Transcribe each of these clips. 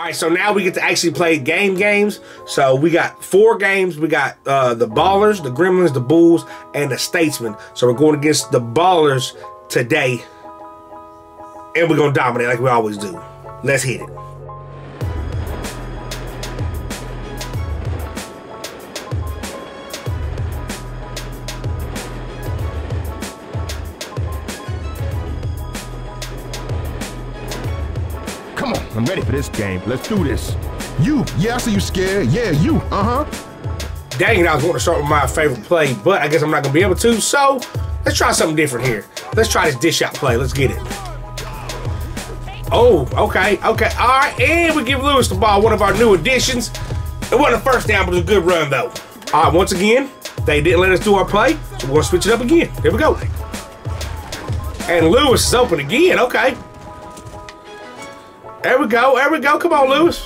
All right, so now we get to actually play games. So we got 4 games. We got the Ballers, the Gremlins, the Bulls, and the Statesmen. So we're going against the Ballers today, and we're going to dominate like we always do. Let's hit it. I'm ready for this game. Let's do this. You. Yeah, I see you scared. Yeah, you. Dang it, I was going to start with my favorite play, but I guess I'm not going to be able to, so let's try something different here. Let's try this dish out play. Let's get it. Oh, okay, okay. All right, and we give Lewis the ball, one of our new additions. It wasn't a first down, but it was a good run, though. All right, once again, they didn't let us do our play, so we're going to switch it up again. Here we go. And Lewis is open again. Okay. There we go, there we go. Come on, Lewis.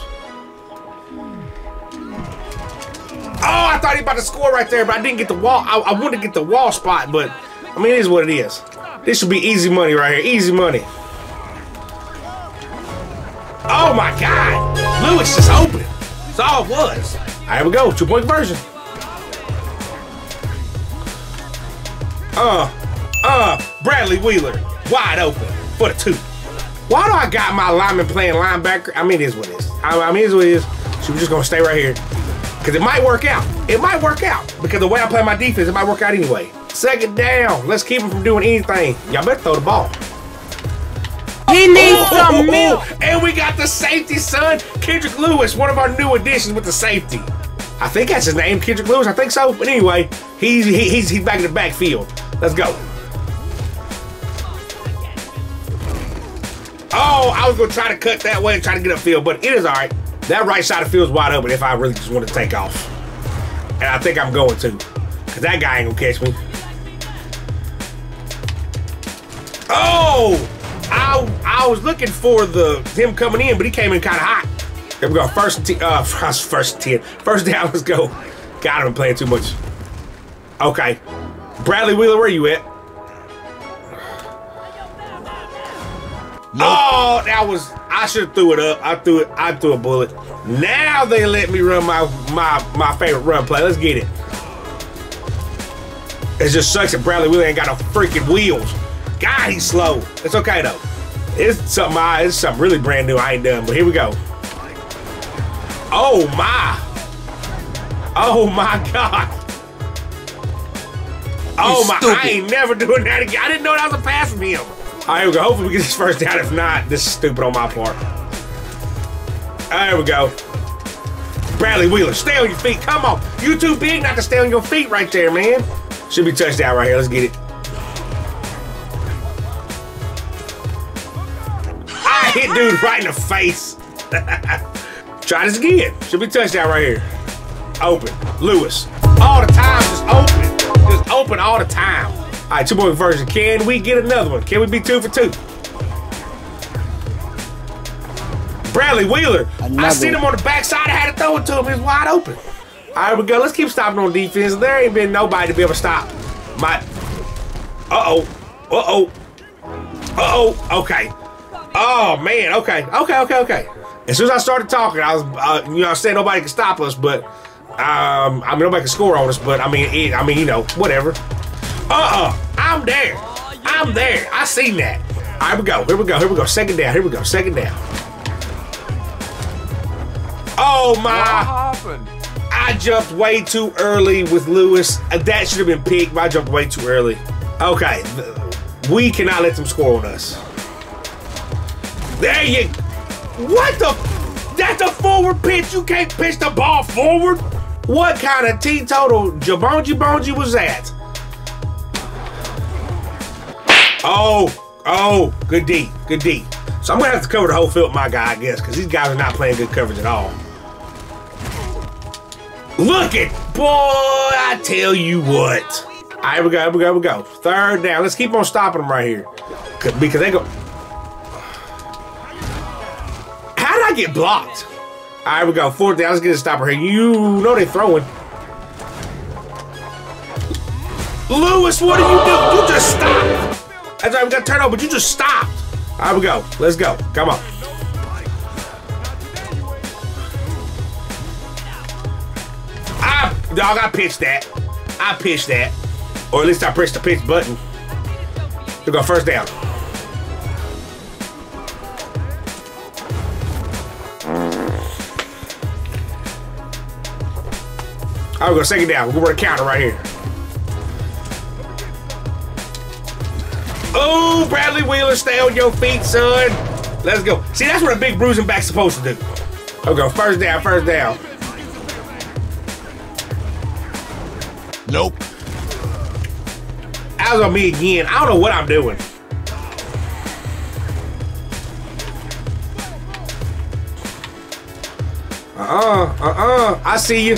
Oh, I thought he was about to score right there, but I didn't get the wall. I wanted to get the wall spot, but, I mean, it is what it is. This should be easy money right here, easy money. Oh, my God. Lewis just open. That's all it was. There we go, 2-point conversion. Bradley Wheeler, wide open for the 2. Why do I got my lineman playing linebacker? I mean, it is what it is. So we're just going to stay right here. Because it might work out. It might work out. Because the way I play my defense, it might work out anyway. Second down. Let's keep him from doing anything. Y'all better throw the ball. He needs some milk. And we got the safety, son. Kendrick Lewis, one of our new additions with the safety. I think that's his name, Kendrick Lewis. I think so. But anyway, he's back in the backfield. Let's go. Oh, I was going to try to cut that way and try to get upfield, but it is all right. That right side of the field is wide open if I really just want to take off. And I think I'm going to, because that guy ain't going to catch me. Oh, I was looking for him coming in, but he came in kind of hot. There we go. First down, let's go. God, I've been playing too much. Okay. Bradley Wheeler, where you at? Nope. Oh, that was, I should have threw it up. I threw a bullet. Now they let me run my favorite run play. Let's get it. It just sucks that Bradley Wheeler ain't got no freaking wheels. God, he's slow. It's okay, though. It's something really brand new I ain't done, but here we go. Oh, my. Oh, my God. Oh, my. I ain't never doing that again. I didn't know that was a pass from him. All right, here we go. Hopefully we get this first down. If not, this is stupid on my part. All right, here we go. Bradley Wheeler, stay on your feet. Come on. You too big not to stay on your feet right there, man. Should be touchdown right here. Let's get it. I hit dude right in the face. Try this again. Should be touchdown right here. Open. Lewis. All the time, just open. Just open all the time. All right, 2-point conversion. Can we get another one? Can we be 2 for 2? Bradley Wheeler. I seen him on the backside. I had to throw it to him. He's wide open. All right, we go. Let's keep stopping on defense. There ain't been nobody to be able to stop my. Okay. Oh man. Okay. As soon as I started talking, I was, you know, saying nobody can stop us, but I mean, nobody can score on us, but I mean, you know, whatever. I'm there. I seen that. All right, we go. Here we go. Second down. Second down. Oh, my. What happened? I jumped way too early with Lewis. That should have been picked, but I jumped way too early. Okay. We cannot let them score on us. There you go. What the? That's a forward pitch. You can't pitch the ball forward? What kind of teetotal jabonji-bonji was that? Oh, good D. So I'm going to have to cover the whole field, my guy, I guess, because these guys are not playing good coverage at all. Look it, boy, I tell you what. All right, here we go. Third down. Let's keep on stopping them right here. Because they go. How did I get blocked? All right, here we go. Fourth down. Let's get a stopper here. You know they're throwing. Lewis, what do you do? You just stopped. That's right, we got turnover, but you just stopped. All right, we go. Let's go. Come on. Dog, I pitched that. I pitched that. Or at least I pressed the pitch button. Here we go, first down. All right, we're going to second down. We're going to counter right here. Oh, Bradley Wheeler, stay on your feet, son. Let's go. See, that's what a big bruising back's supposed to do. Okay, first down, first down. Nope. That was on me again. I don't know what I'm doing. I see you.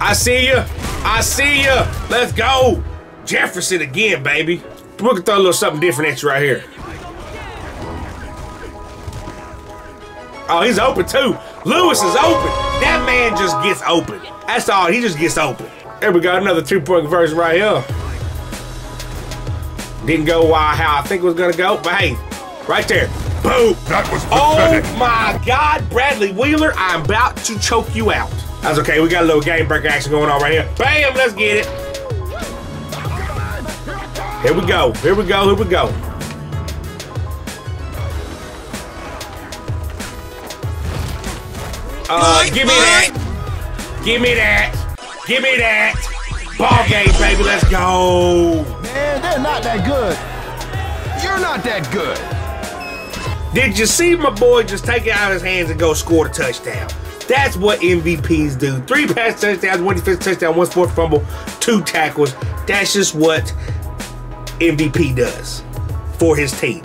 I see you. I see you. Let's go. Jefferson again, baby. We can throw a little something different at you right here. Oh, he's open too. Lewis is open. That man just gets open. That's all. He just gets open. There we go. Another two-point conversion right here. Didn't go how I think it was going to go. But hey, right there. Boom. That was pathetic. Oh, my God. Bradley Wheeler, I'm about to choke you out. That's okay. We got a little game breaker action going on right here. Bam. Let's get it. Here we go, here we go, here we go. Give me that. Give me that. Give me that. Ball game, baby, let's go. Man, they're not that good. You're not that good. Did you see my boy just take it out of his hands and go score the touchdown? That's what MVPs do. 3 pass touchdowns, 1 defensive touchdown, 1 forced fumble, 2 tackles. That's just what MVP does for his team.